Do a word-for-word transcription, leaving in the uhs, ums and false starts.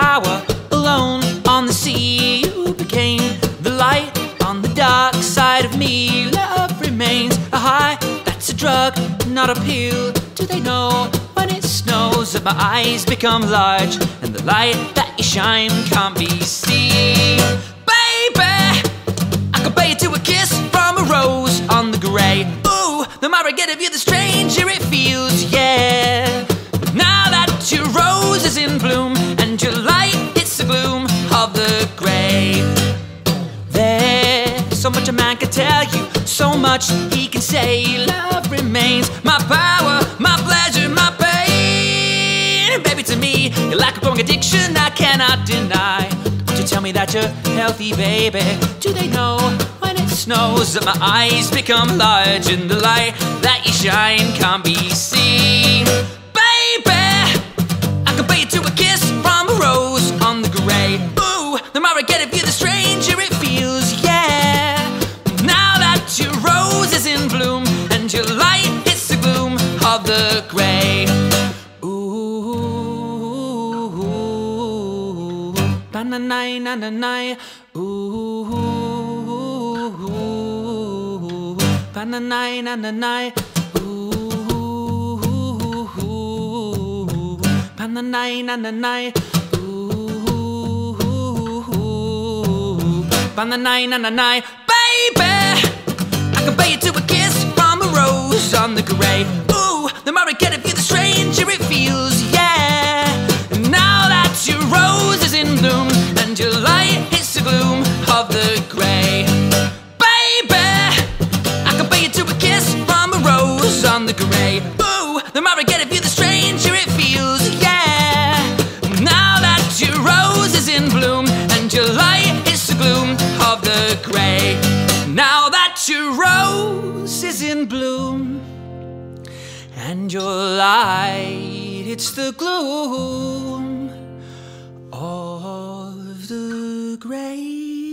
tower, alone on the sea. You became the light on the dark side of me. Love remains a high, that's a drug, not a pill. Do they know when it snows that my eyes become large and the light that you shine can't be seen? Baby, I compare you to a kiss from a rose on the grey. Ooh, the more I get of you, the stranger it feels, yeah. Now that your rose is in bloom and your light hits the gloom of the grave, there's so much a man can tell you, so much he can say. Love remains my power, my pleasure, my pain. Baby, to me, you're like a growing addiction I cannot deny. Won't you tell me that you're healthy, baby? Do they know when it snows that my eyes become large and the light that you shine can't be seen? The grey. Ooh, na na na na na. Ooh, na na na na na. Ooh, na na na na. Ooh, na na na na. Baby, I can pay you to a kiss from a rose on the grey. The more I get of you, the stranger it feels, yeah. Now that your rose is in bloom and your light hits the gloom of the grey, baby, I can pay you to a kiss from a rose on the grey. Ooh, the more I get of you, the stranger it feels, yeah. Now that your rose is in bloom and your light hits the gloom of the grey. Now that your rose is in bloom and your light, it's the gloom of the grave.